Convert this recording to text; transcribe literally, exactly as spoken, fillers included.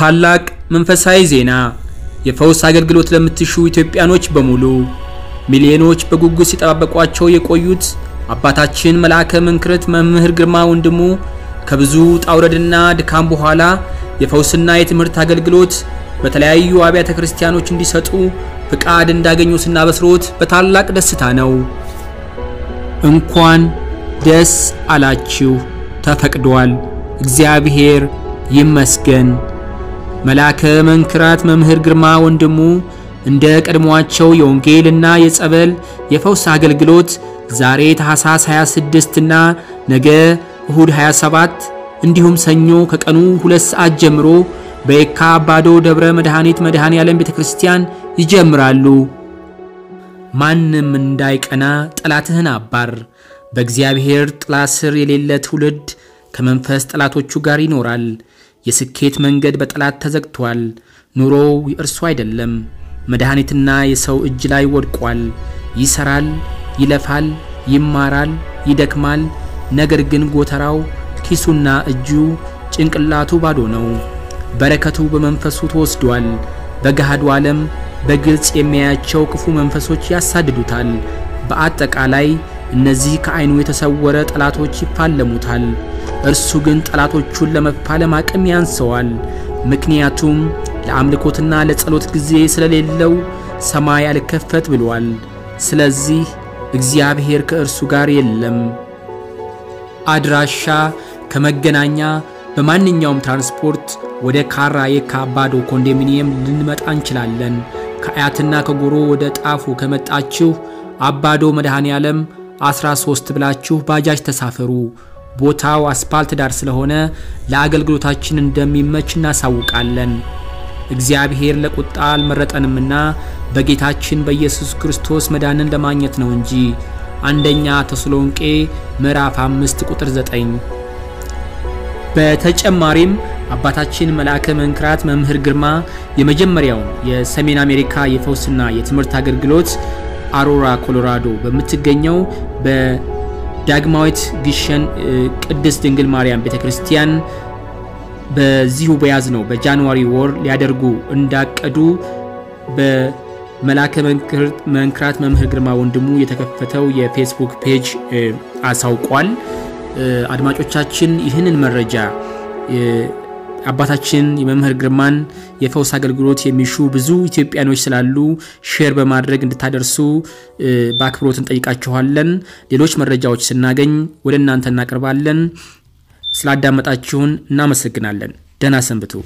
ታላቅ መንፈሳዊ ዜና የፈውስ አገልግሎት ለምትሹ ኢትዮጵያኖች በሙሉ ሚሊዮኖች በጉጉት ሲጠባበቋቸው የቆዩት አባታችን መልአከ መንክረት መምህር ግርማ ወንድሙ ከብዙ ጣውረድና ድካም በኋላ የፈውስና የትምህርት አገልግሎት በተለያዩ አብያተ ክርስቲያኖች እንዲሰጡ ፍቃድ እንዳገኙትና በስሮት በታላቅ ደስታ ነው። እንኳን ደስ አላችሁ። ተፈቅዷል። እግዚአብሔር ይመስገን። መልአከ መንክራት መምህር ግርማ ወንድሙ እንደ ቀድሞአቸው የወንጌልና የጸበል የፈውስ አገልግሎት ዛሬ ታኅሳስ ሃያ ስድስት እና ነገ እሁድ ሃያ ሰባት እንዲሁም ሰኞ ከቀኑ ሁለት ሰዓት ጀምሮ በየካ ባዶ ደብረ መድኃኒት መድኃኔዓለም ቤተክርስቲያን ይጀምራሉ። ማንም እንዳይቀና ጠላትህን አባር። በእግዚአብሔር ጥላ ስር የሌለ ትውልድ ከመንፈስ ጠላቶቹ ጋር ይኖራል። የስኬት መንገድ በጠላት ተዘግቷል። ኑሮው እርሱ አይደለም፣ መድኃኒትና የሰው እጅ ላይ ወድቋል። ይሰራል፣ ይለፋል፣ ይማራል፣ ይደክማል። ነገር ግን ጎተራው ኪሱና እጁ ጭንቅላቱ ባዶ ነው። በረከቱ በመንፈሱ ተወስዷል። በገሃዱ ዓለም በግልጽ የሚያያቸው ክፉ መንፈሶች ያሳድዱታል። በአጠቃላይ እነዚህ ከአይኑ የተሰወረ ጠላቶች ይፋለሙታል። እርሱ ግን ጠላቶቹን ለመፋለም አቅም ያንሰዋል። ምክንያቱም ለአምልኮትና ለጸሎት ጊዜ ስለሌለው ሰማይ አልከፈት ብሏል። ስለዚህ እግዚአብሔር ከእርሱ ጋር የለም። አድራሻ ከመገናኛ በማንኛውም ትራንስፖርት ወደ ካራ የካ ባዶ ኮንዶሚኒየም ልንመጣ እንችላለን። ከአያትና ከጎሮ ወደ ጣፉ ከመጣችሁ አባዶ መድኃኔዓለም አስራ ሶስት ብላችሁ ባጃጅ ተሳፈሩ። ቦታው አስፓልት ዳር ስለሆነ ለአገልግሎታችን እንደሚመች እናሳውቃለን። እግዚአብሔር ለቁጣ አልመረጠንምና በጌታችን በኢየሱስ ክርስቶስ መዳንን ለማግኘት ነው እንጂ። አንደኛ ተሰሎንቄ ምዕራፍ አምስት ቁጥር ዘጠኝ። በተጨማሪም አባታችን መልአከ መንክራት መምህር ግርማ የመጀመሪያው የሰሜን አሜሪካ የፈውስና የትምህርት አገልግሎት አሮራ ኮሎራዶ በሚገኘው በዳግማዊት ግሸን ቅድስት ድንግል ማርያም ቤተክርስቲያን በዚሁ በያዝ ነው በጃንዋሪ ወር ሊያደርጉ እንዳቀዱ በመልአከ መንክራት መምህር ግርማ ወንድሙ የተከፈተው የፌስቡክ ፔጅ አሳውቋል። አድማጮቻችን ይህንን መረጃ አባታችን የመምህር ግርማን የፈውስ አገልግሎት የሚሹ ብዙ ኢትዮጵያኖች ስላሉ ሼር በማድረግ እንድታደርሱ በአክብሮት እንጠይቃችኋለን። ሌሎች መረጃዎች ስናገኝ ወደ እናንተ እናቀርባለን። ስላዳመጣችሁን እናመሰግናለን። ደህና ሰንብቱ።